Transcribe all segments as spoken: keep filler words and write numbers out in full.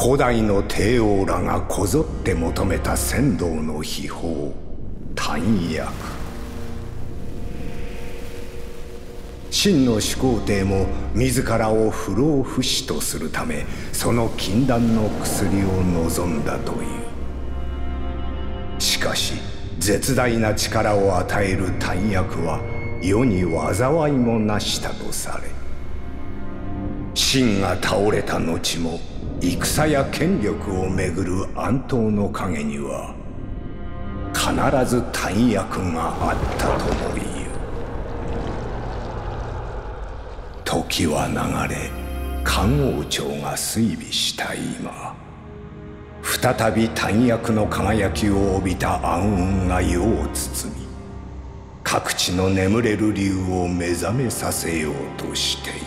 古代の帝王らがこぞって求めた仙道の秘宝丹薬。秦の始皇帝も自らを不老不死とするためその禁断の薬を望んだという。しかし絶大な力を与える丹薬は世に災いもなしたとされ、秦が倒れた後も戦や権力をめぐる暗闘の陰には必ず丹薬があったともいう。時は流れ漢王朝が衰微した今、再び丹薬の輝きを帯びた暗雲が世を包み、各地の眠れる竜を目覚めさせようとしている。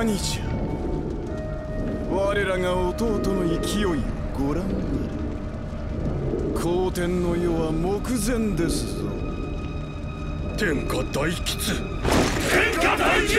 兄者、我らが弟の勢いをご覧に。皇天の世は目前ですぞ。天下大吉、天下大吉。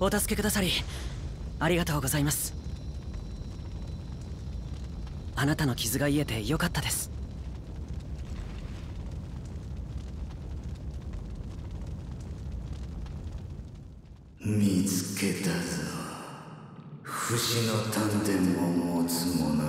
お助けくださりありがとうございます。あなたの傷が癒えてよかったです。見つけたぞ、不死の丹田を持つ者よ。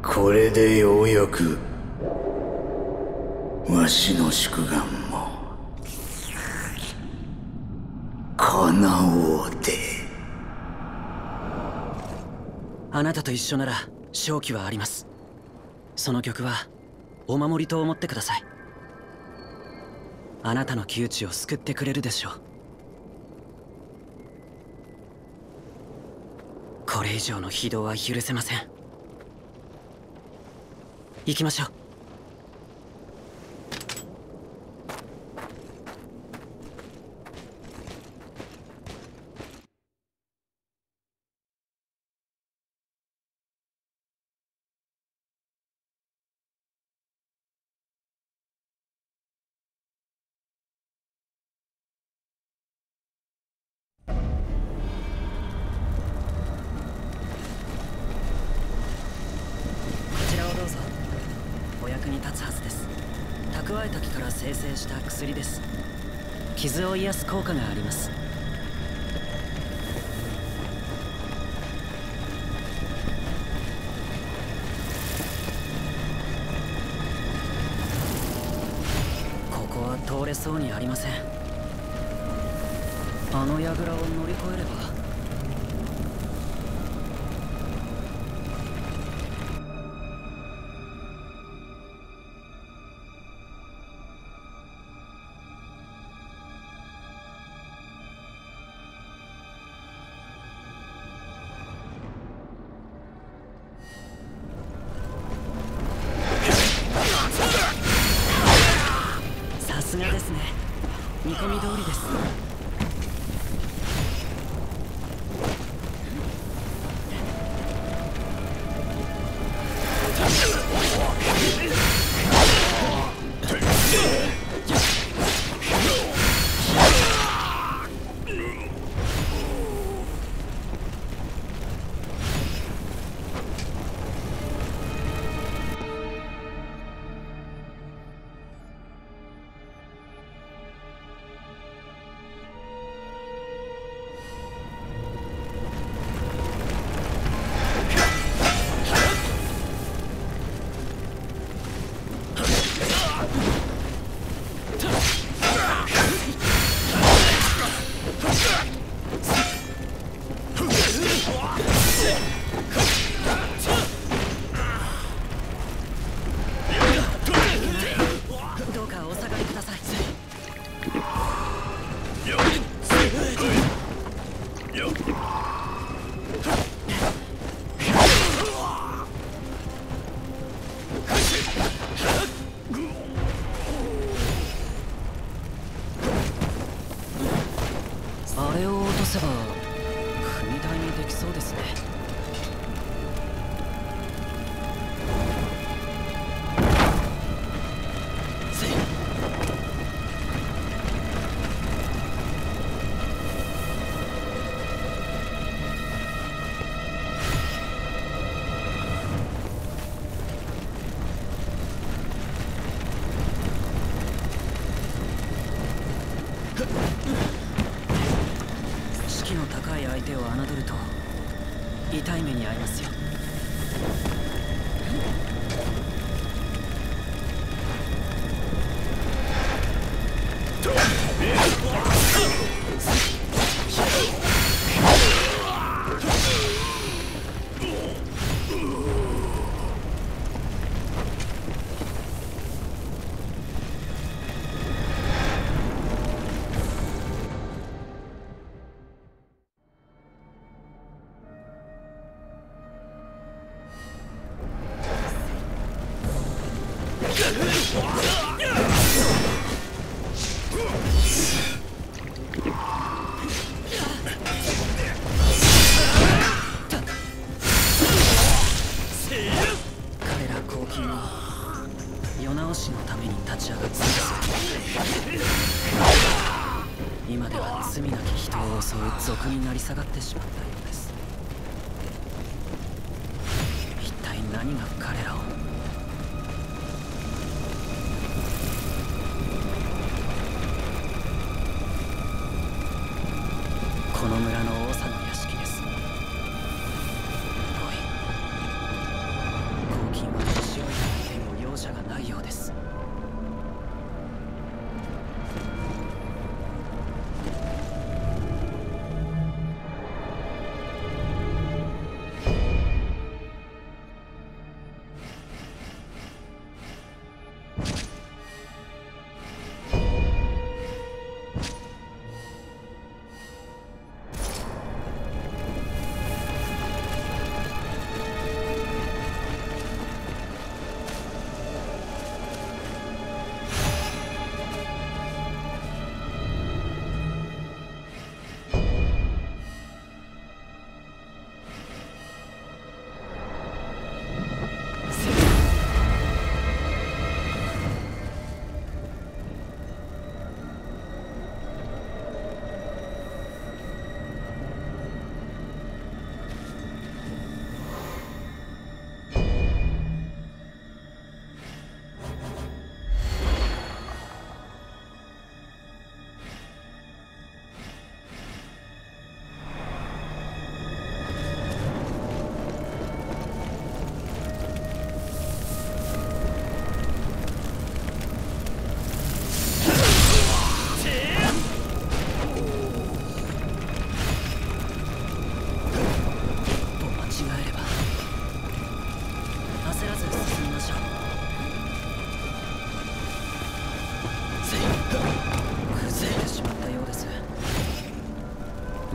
これでようやくわしの宿願も叶おうて。あなたと一緒なら勝機はあります。その曲はお守りと思ってください。あなたの窮地を救ってくれるでしょう。これ以上の非道は許せません。行きましょう。蓄えた木から生成した薬です。傷を癒す効果があります。ここは通れそうにありません。あの櫓を乗り越えれば。見込み通りです。士気の高い相手を侮ると痛い目に遭いますよ。そういう賊になり下がってしまったようです。一体何が彼らを。この村の王さの屋敷です。おい、公金は年寄りの件も容赦がないようです。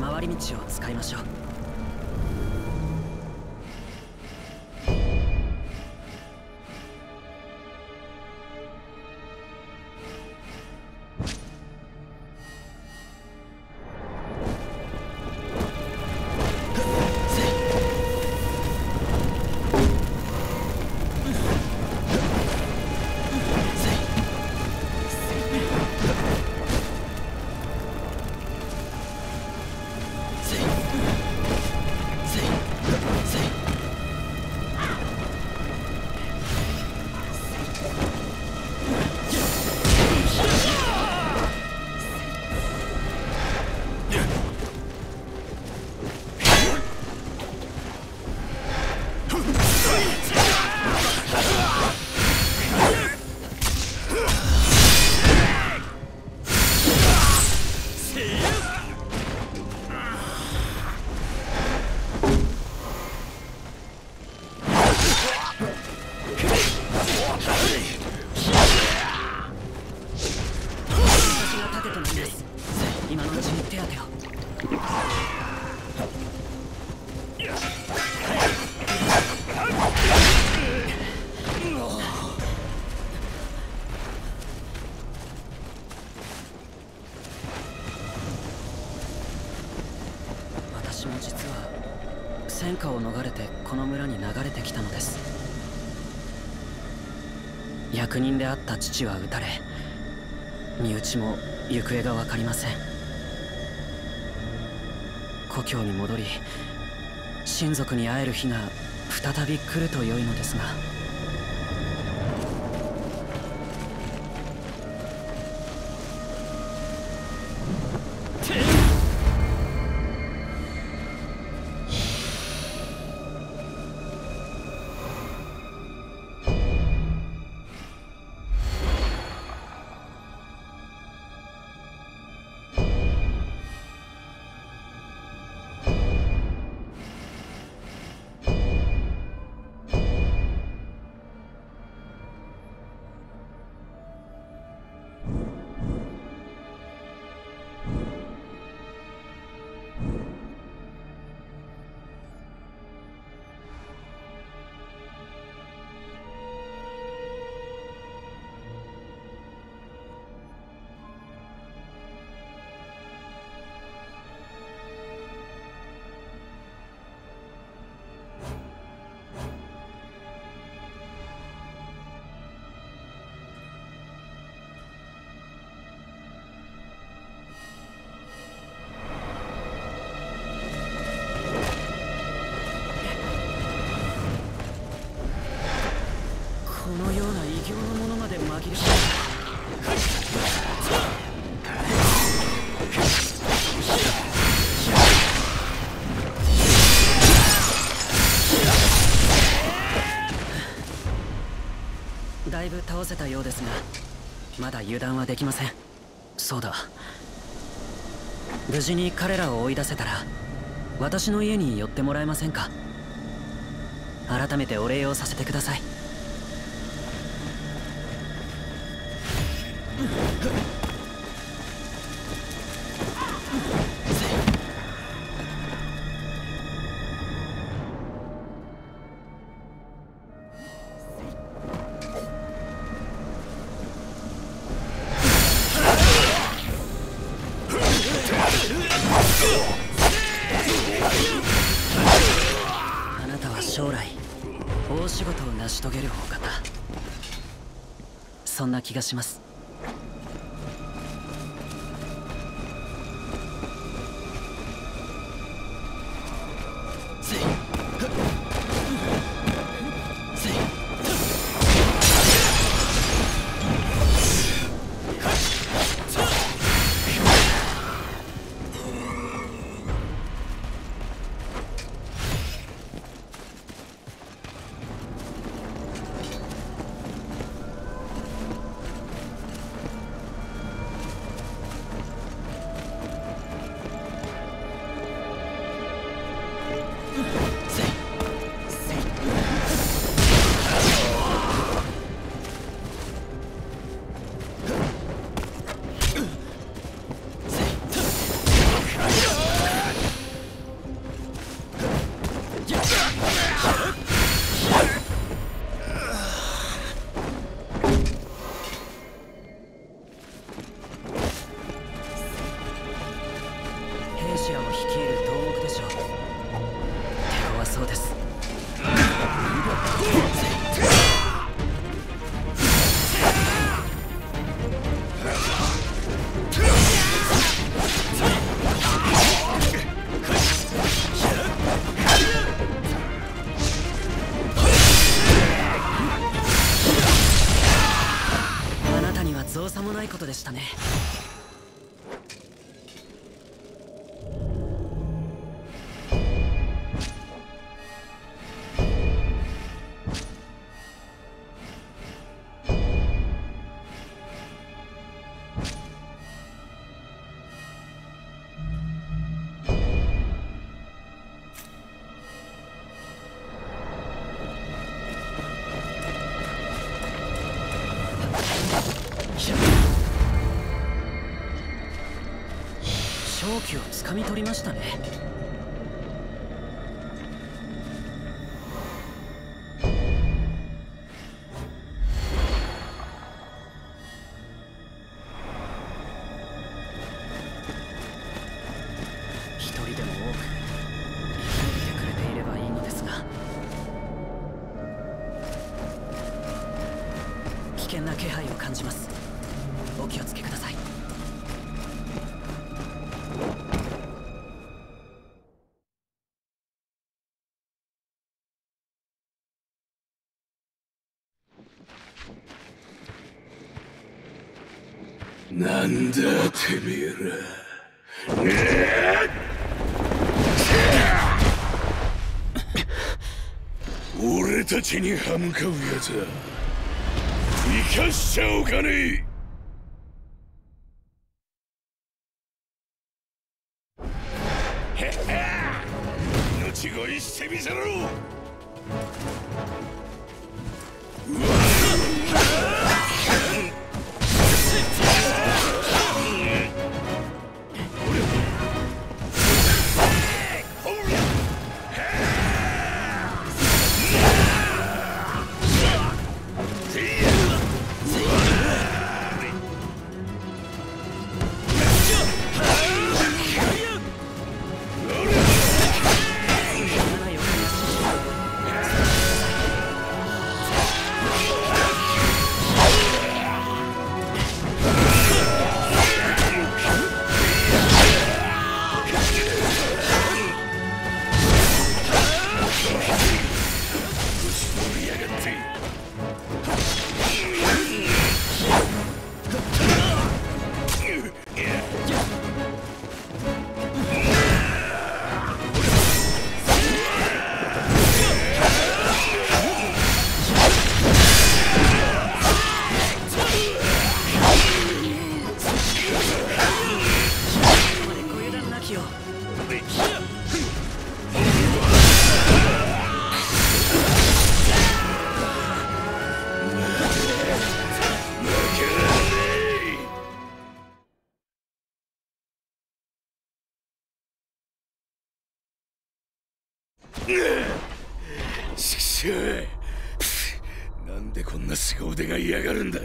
回り道を使いましょう。私も実は戦火を逃れてこの村に流れてきたのです。役人であった父は撃たれ、身内も行方が分かりません。故郷に戻り親族に会える日が再び来ると良いのですが。だいぶ倒せたようですが、まだ油断はできません。そうだ、無事に彼らを追い出せたら私の家に寄ってもらえませんか。改めてお礼をさせてください。そんな気がします。勝機をつかみ取りましたね。一人でも多く生き延びてくれていればいいのですが、危険な気配を感じます。お気をつけください。なんだてめえら、ねえ俺たちに歯向かうやつは生かしちゃおかねえ。命乞いしてみせろ。うわちくしょう、なんでこんな凄腕が嫌がるんだ。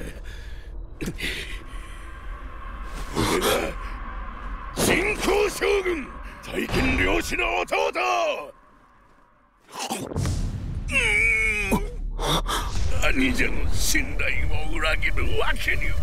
俺は人工将軍大金漁師の弟。兄者の信頼を裏切るわけには。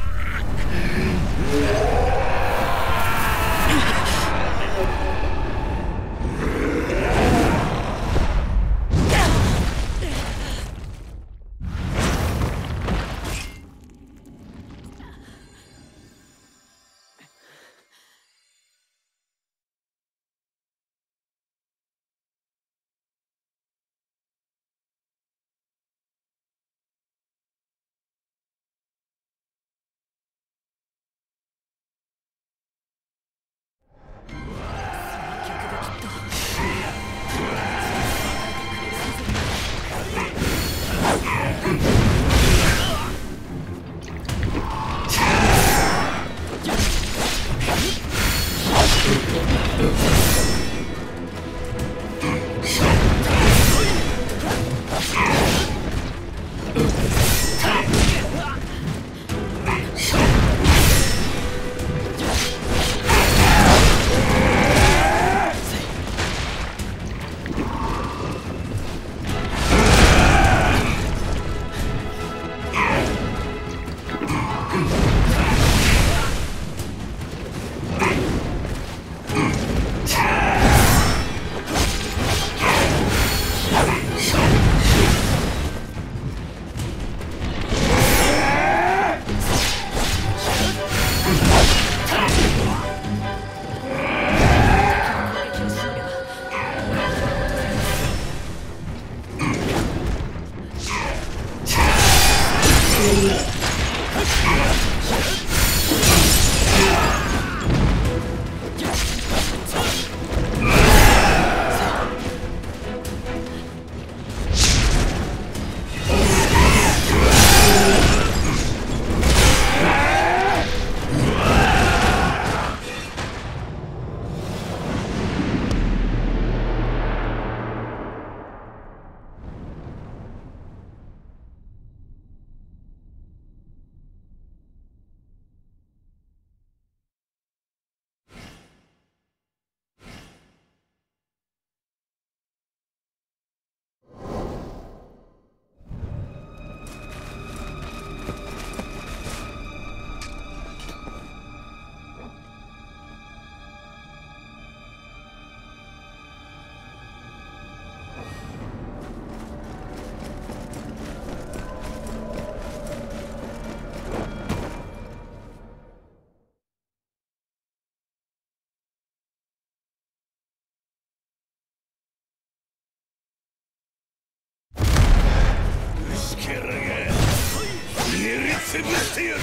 It was here.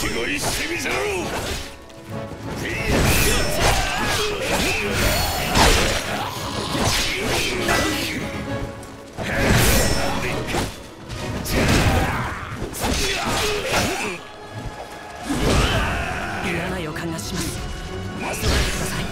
白いシミじゃろ嫌な予感がします。待ってください。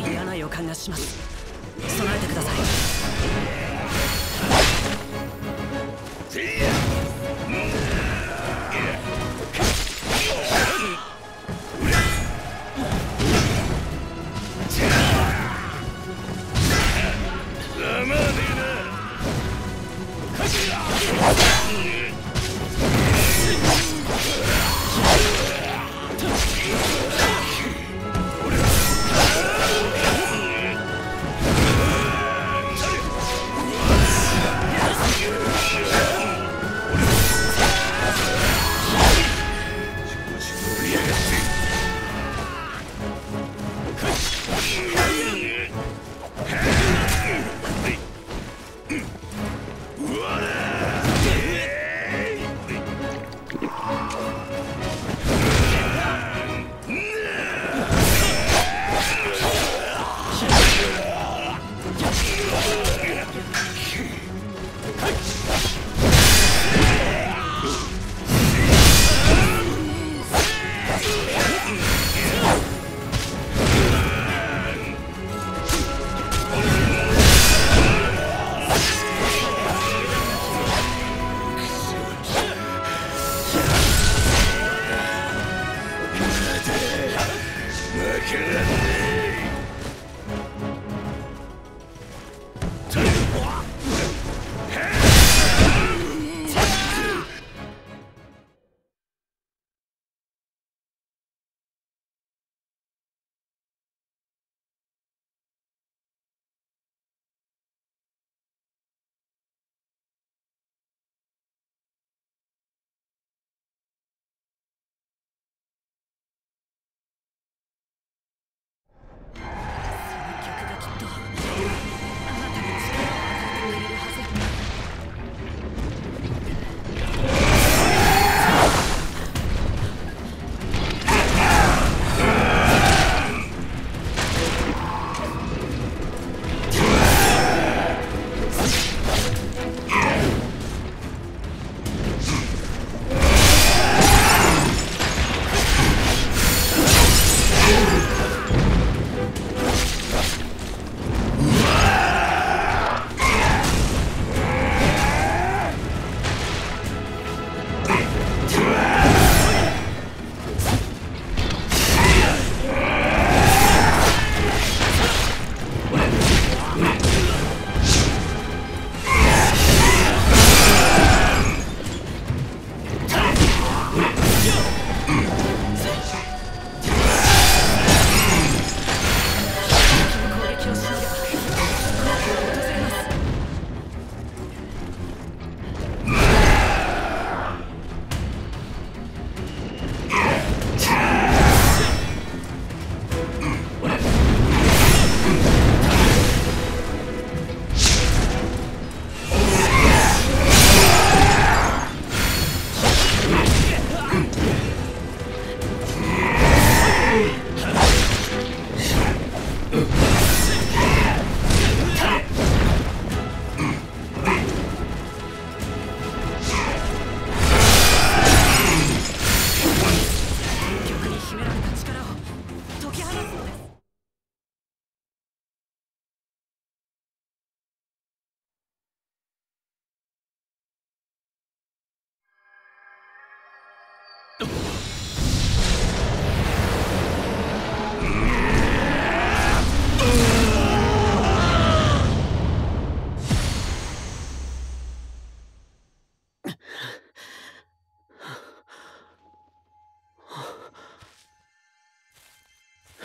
嫌な予感がします。備えてください。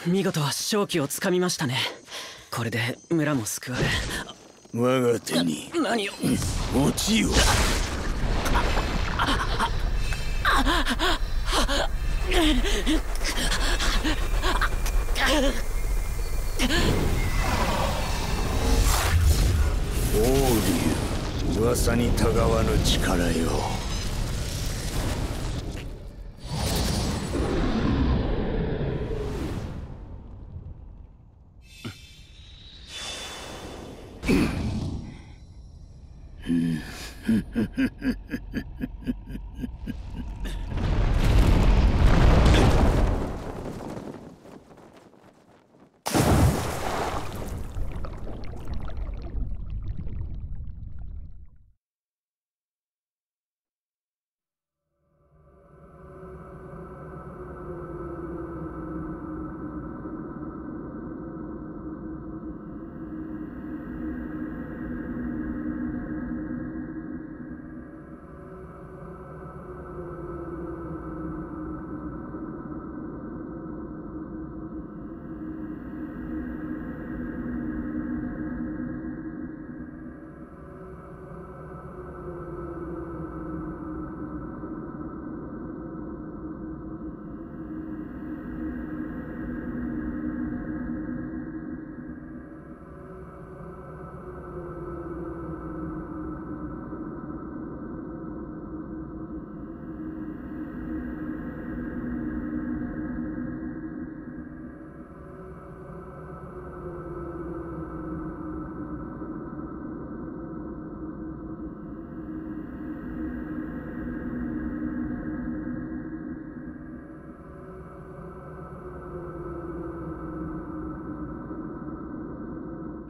見事は勝機をつかみましたね。これで村も救われ、我が手に何を落ちよ。王竜、噂にたがわぬ力よ。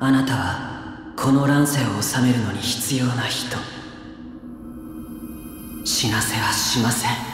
あなたはこの乱世を治めるのに必要な人。死なせはしません。